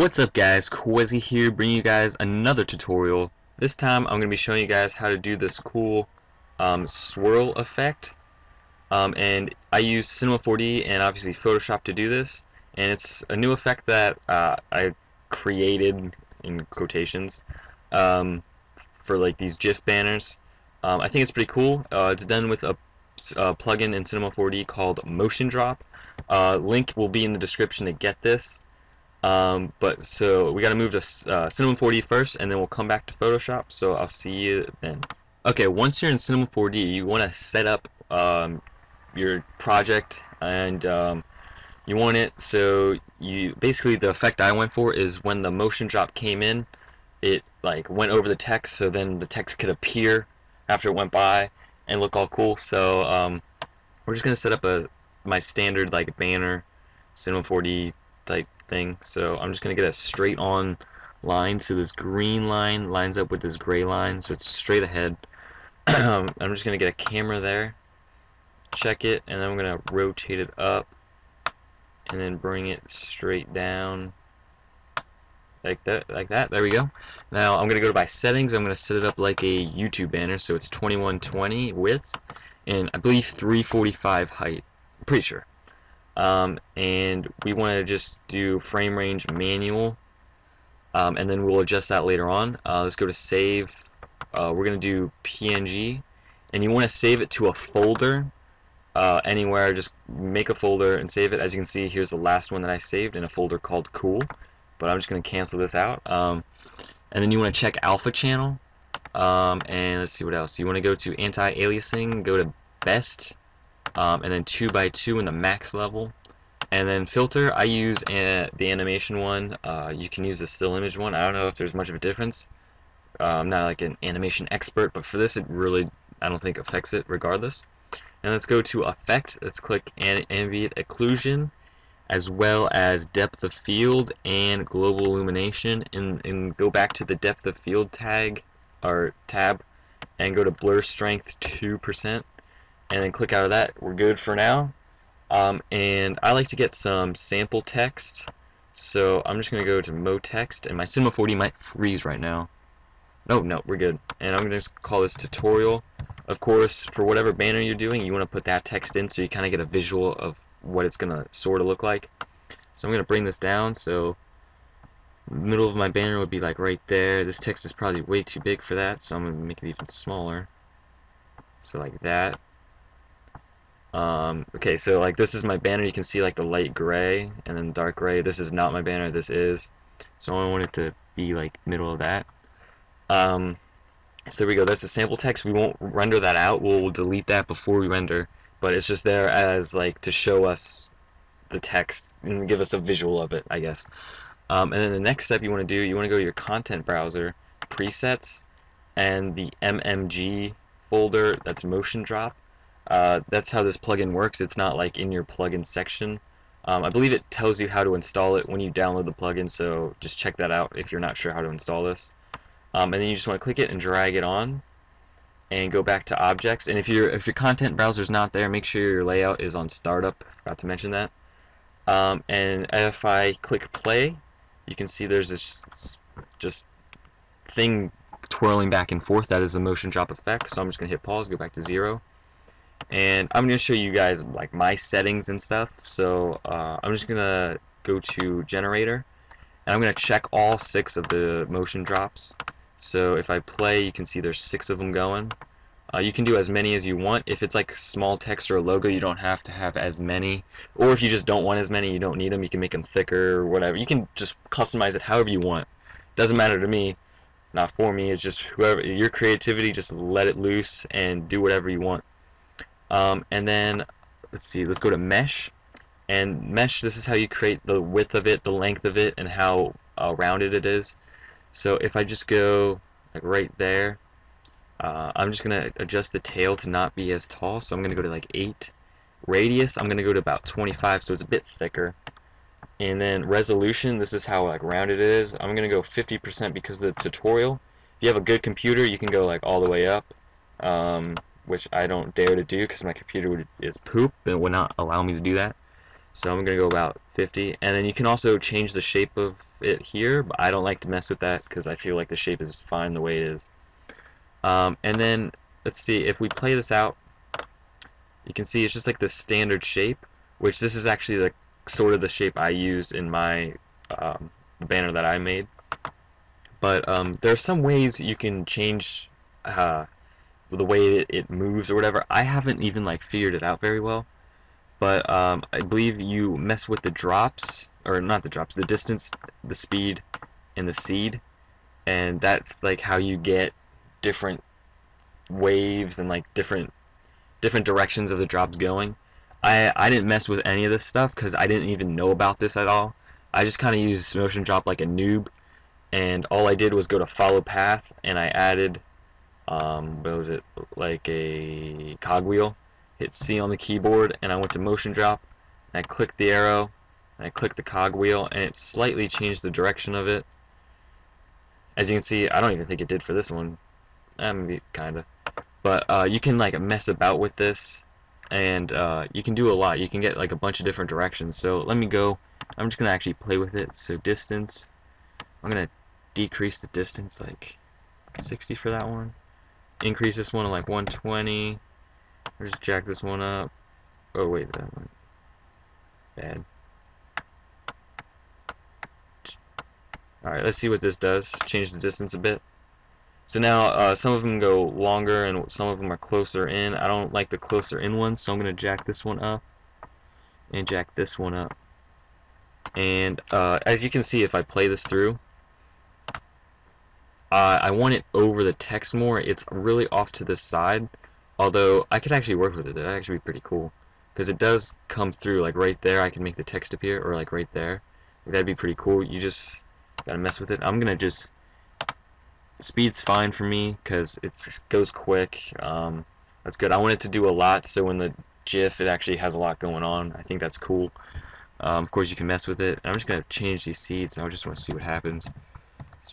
What's up guys, Qehzy here, bringing you guys another tutorial. This time I'm going to be showing you guys how to do this cool swirl effect. And I use Cinema 4D and obviously Photoshop to do this. And it's a new effect that I created, in quotations, for like these GIF banners. I think it's pretty cool. It's done with a plugin in Cinema 4D called Motion Drop. Link will be in the description to get this. So we gotta move to Cinema 4D first, and then we'll come back to Photoshop, so I'll see you then. Okay, once you're in Cinema 4D, you want to set up your project, and you want it so you basically, the effect I went for is when the motion drop came in, it like went over the text, so then the text could appear after it went by and look all cool. So we're just gonna set up my standard like banner Cinema 4D type thing. So I'm just gonna get a straight on line, so this green line lines up with this gray line, so it's straight ahead. I'm just gonna get a camera there, check it, and then I'm gonna rotate it up and then bring it straight down like that, there we go. Now I'm gonna go to my settings. I'm gonna set it up like a YouTube banner, so it's 2120 width and I believe 345 height, I'm pretty sure. And we want to just do frame range manual, and then we'll adjust that later on. Let's go to save. We're going to do PNG, and you want to save it to a folder anywhere. Just make a folder and save it. As you can see, here's the last one that I saved in a folder called Cool, but I'm just going to cancel this out. And then you want to check Alpha Channel, and let's see what else. You want to go to Anti-Aliasing, go to Best, and then 2x2 in the max level, and then filter. I use the animation one. You can use the still image one. I don't know if there's much of a difference. I'm not like an animation expert, but for this it really, I don't think, affects it regardless. And let's go to effect. Let's click ambient occlusion, as well as depth of field and global illumination, and go back to the depth of field tag or tab and go to blur strength 2%. And then click out of that. We're good for now. And I like to get some sample text, so I'm just gonna go to Mo Text, and my Cinema 4D might freeze right now. No, we're good. And I'm gonna just call this tutorial. Of course, for whatever banner you're doing, you want to put that text in so you kind of get a visual of what it's gonna sort of look like. So I'm gonna bring this down, so middle of my banner would be like right there. This text is probably way too big for that, so I'm gonna make it even smaller, so like that. Okay, so like this is my banner. You can see like the light gray and then dark gray. This is not my banner, this is. So I want it to be like middle of that. So there we go. That's the sample text. We won't render that out. We'll delete that before we render, but it's just there as like to show us the text and give us a visual of it, I guess. And then the next step you want to do, you want to go to your content browser, presets, and the MMG folder. That's Motion Drop. That's how this plugin works. It's not like in your plugin section. I believe it tells you how to install it when you download the plugin, so just check that out if you're not sure how to install this. And then you just want to click it and drag it on and go back to objects. And if your content browser is not there, make sure your layout is on startup. I forgot to mention that. And if I click play, you can see there's this just thing twirling back and forth. That is the motion drop effect. So I'm just going to hit pause, go back to 0. And I'm going to show you guys like my settings and stuff. So I'm just going to go to generator, and I'm going to check all 6 of the motion drops. So if I play, you can see there's 6 of them going. You can do as many as you want. If it's like small text or a logo, you don't have to have as many. Or if you just don't want as many, you don't need them. You can make them thicker or whatever. You can just customize it however you want. Doesn't matter to me. Not for me. It's just whoever, your creativity, just let it loose and do whatever you want. And then let's see, let's go to mesh. And mesh, this is how you create the width of it, the length of it, and how rounded it is. So if I just go like right there, I'm just gonna adjust the tail to not be as tall, so I'm gonna go to like 8. Radius, I'm gonna go to about 25, so it's a bit thicker. And then resolution, this is how like rounded it is. I'm gonna go 50% because of the tutorial. If you have a good computer, you can go like all the way up. Which I don't dare to do because my computer is poop and would not allow me to do that. So I'm going to go about 50, and then you can also change the shape of it here, but I don't like to mess with that because I feel like the shape is fine the way it is. And then let's see, if we play this out, you can see it's just like the standard shape, which this is actually the sort of the shape I used in my banner that I made. But there are some ways you can change the way it moves or whatever. I haven't even like figured it out very well. But I believe you mess with the drops, or not the drops, the distance, the speed, and the seed, and that's like how you get different waves and like different directions of the drops going. I didn't mess with any of this stuff because I didn't even know about this at all. I just kind of used Motion Drop like a noob, and all I did was go to Follow Path, and I added what was it, like a cogwheel. Hit C on the keyboard, and I went to Motion Drop, and I clicked the arrow, and I clicked the cogwheel, and it slightly changed the direction of it. As you can see, I don't even think it did for this one. Maybe kinda. But you can like mess about with this, and you can do a lot. You can get like a bunch of different directions. So let me go. I'm just gonna actually play with it. So distance. I'm gonna decrease the distance like 60 for that one. Increase this one to like 120. I'll just jack this one up. Oh wait, that one. Bad. Alright, let's see what this does. Change the distance a bit. So now some of them go longer and some of them are closer in. I don't like the closer in ones, so I'm going to jack this one up. And jack this one up. And as you can see, if I play this through, I want it over the text more. It's really off to the side. Although I could actually work with it, that'd actually be pretty cool, because it does come through like right there. I can make the text appear, or like right there. That'd be pretty cool. You just gotta mess with it. I'm gonna just, speed's fine for me because it goes quick. That's good. I want it to do a lot, so in the GIF it actually has a lot going on. I think that's cool. Of course you can mess with it. I'm just gonna change these seeds. I just want to see what happens. So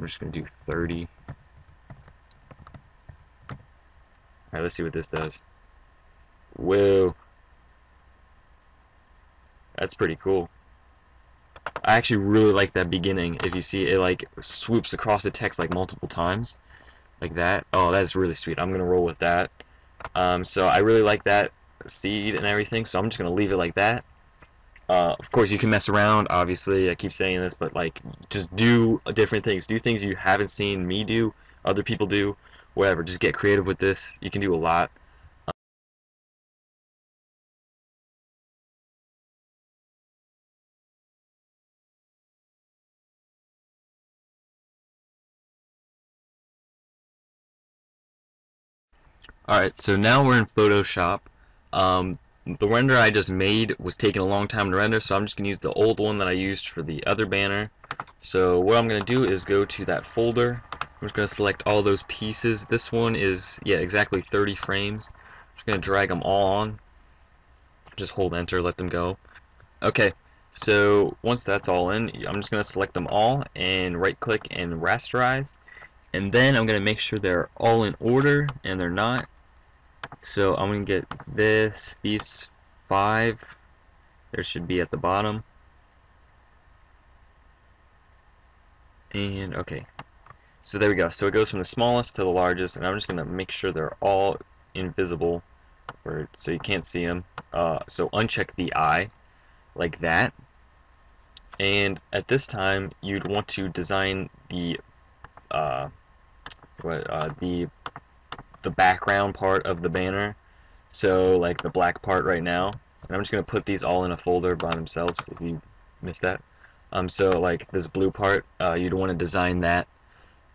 I'm just gonna do 30. Alright, let's see what this does. Whoa. That's pretty cool. I actually really like that beginning. If you see, it like swoops across the text like multiple times. Like that. Oh, that's really sweet. I'm going to roll with that. So I really like that seed and everything, so I'm just going to leave it like that. Of course, you can mess around, obviously. I keep saying this, but like, just do different things. Do things you haven't seen me do, other people do. Whatever, just get creative with this. You can do a lot. Alright, so now we're in Photoshop. The render I just made was taking a long time to render, so I'm just going to use the old one that I used for the other banner. So what I'm going to do is go to that folder. I'm just going to select all those pieces. This one is, yeah, exactly 30 frames. I'm just going to drag them all on. Just hold enter, let them go. Okay, so once that's all in, I'm just going to select them all and right click and rasterize. And then I'm going to make sure they're all in order, and they're not. So I'm going to get this, these 5. There should be at the bottom. And okay. So there we go. So it goes from the smallest to the largest, and I'm just going to make sure they're all invisible, or so you can't see them. So uncheck the eye, like that. And at this time, you'd want to design the background part of the banner. So like the black part right now. And I'm just going to put these all in a folder by themselves. If you missed that. So like this blue part, you'd want to design that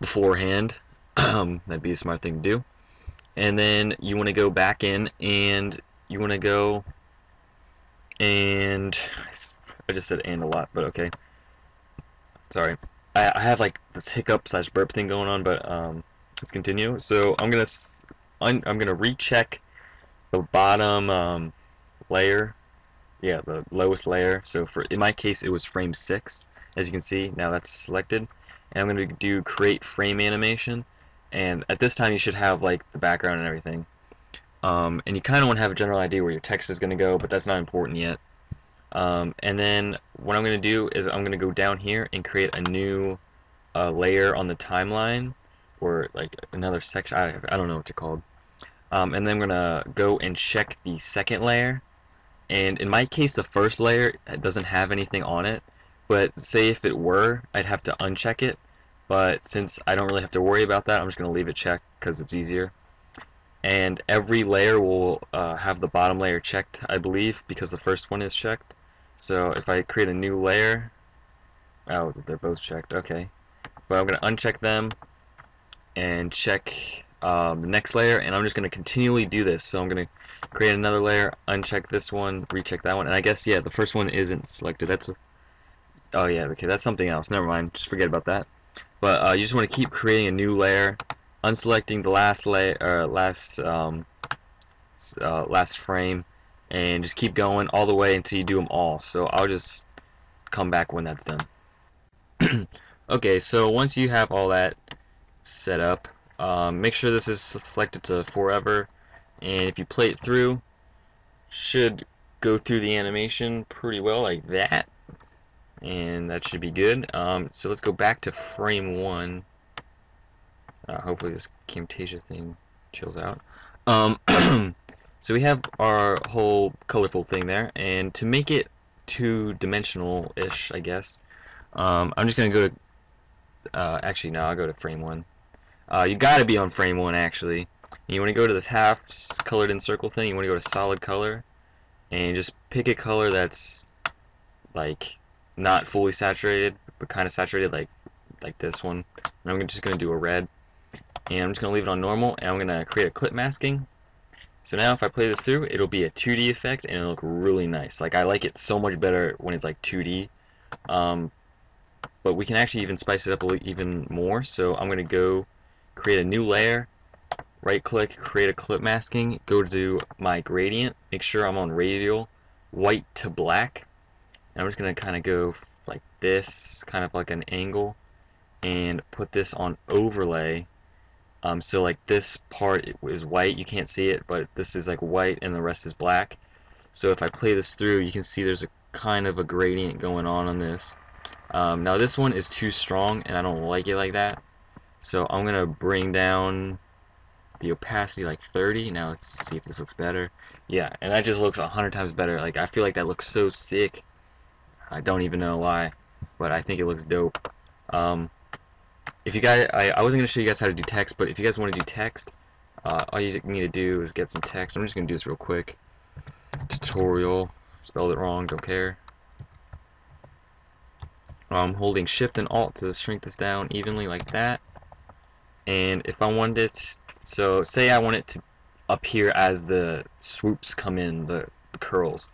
beforehand. That'd be a smart thing to do. And then you want to go back in, and you want to go, and I just said and a lot, but okay, sorry, I have like this hiccup slash burp thing going on, but let's continue. So I'm gonna recheck the bottom layer, yeah, the lowest layer. So for, in my case, it was frame 6, as you can see. Now that's selected. And I'm going to do create frame animation, and at this time you should have like the background and everything, and you kind of want to have a general idea where your text is going to go, but that's not important yet. And then what I'm going to do is I'm going to go down here and create a new layer on the timeline, or like another section. I don't know what it's called. And then I'm going to go and check the second layer. And in my case, the first layer doesn't have anything on it. But say if it were, I'd have to uncheck it. But since I don't really have to worry about that, I'm just going to leave it checked because it's easier. And every layer will have the bottom layer checked, I believe, because the first one is checked. So if I create a new layer, oh, they're both checked, okay. But I'm going to uncheck them and check the next layer, and I'm just going to continually do this. So I'm going to create another layer, uncheck this one, recheck that one, and I guess, yeah, the first one isn't selected. That's, oh yeah, okay, that's something else. Never mind, just forget about that. But you just want to keep creating a new layer, unselecting the last layer, or last frame, and just keep going all the way until you do them all. So I'll just come back when that's done. Okay, so once you have all that set up, make sure this is selected to forever, and if you play it through, should go through the animation pretty well like that, and that should be good. So let's go back to frame 1. Hopefully this Camtasia thing chills out. So we have our whole colorful thing there, and to make it two-dimensional-ish, I guess, I'm just going to go to, actually no, I'll go to frame 1. You got to be on frame 1, actually. And you want to go to this half-colored-in circle thing, you want to go to solid color, and just pick a color that's, like, not fully saturated, but kind of saturated, like this one. And I'm just going to do a red. And I'm just going to leave it on normal, and I'm going to create a clip masking. So now if I play this through, it'll be a 2D effect, and it'll look really nice. Like, I like it so much better when it's like 2D. But we can actually even spice it up a little even more. So I'm going to go create a new layer, right click, create a clip masking, go to my gradient, make sure I'm on radial, white to black. And I'm just going to kind of go like this, kind of like an angle, and put this on overlay. So like this part is white, you can't see it, but this is like white and the rest is black. So if I play this through, you can see there's a kind of a gradient going on this. Now this one is too strong and I don't like it like that. So I'm going to bring down the opacity like 30. Now let's see if this looks better. Yeah, and that just looks 100 times better. Like, I feel like that looks so sick. I don't even know why, but I think it looks dope. If you guys, I wasn't going to show you guys how to do text, but if you guys want to do text, all you need to do is get some text. I'm just going to do this real quick. Tutorial. Spelled it wrong, don't care. I'm holding Shift and Alt to shrink this down evenly like that. And if I wanted it, so say I want it to appear as the swoops come in, the curls.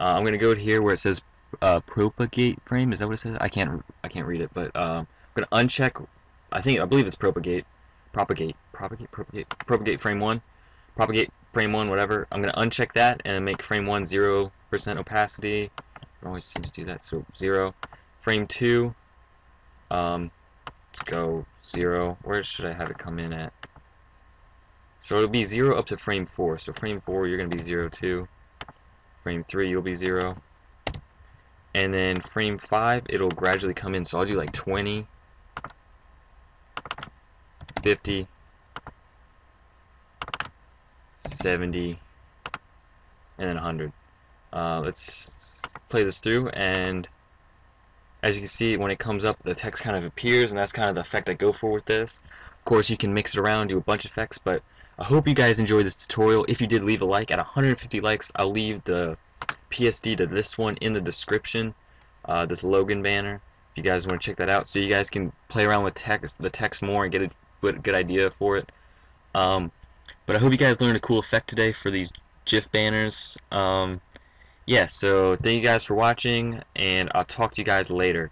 I'm going to go to here where it says propagate frame. Is that what it says? I can't read it, but I'm going to uncheck. I believe it's propagate frame 1, propagate frame 1, whatever. I'm going to uncheck that and make frame 1 0% opacity. It always seems to do that, so 0. Frame 2, let's go 0. Where should I have it come in at? So it'll be 0 up to frame 4. So frame 4, you're going to be 0 too. Frame 3, you'll be 0. And then frame 5, it'll gradually come in. So I'll do like 20, 50, 70, and then 100. Let's play this through, and as you can see, when it comes up, the text kind of appears, and that's kind of the effect I go for with this. Of course, you can mix it around, do a bunch of effects, but I hope you guys enjoyed this tutorial. If you did, leave a like. At 150 likes, I'll leave the PSD to this one in the description, this Logan banner, if you guys want to check that out, so you guys can play around with the text more and get a good idea for it. But I hope you guys learned a cool effect today for these GIF banners. Yeah, so thank you guys for watching, and I'll talk to you guys later.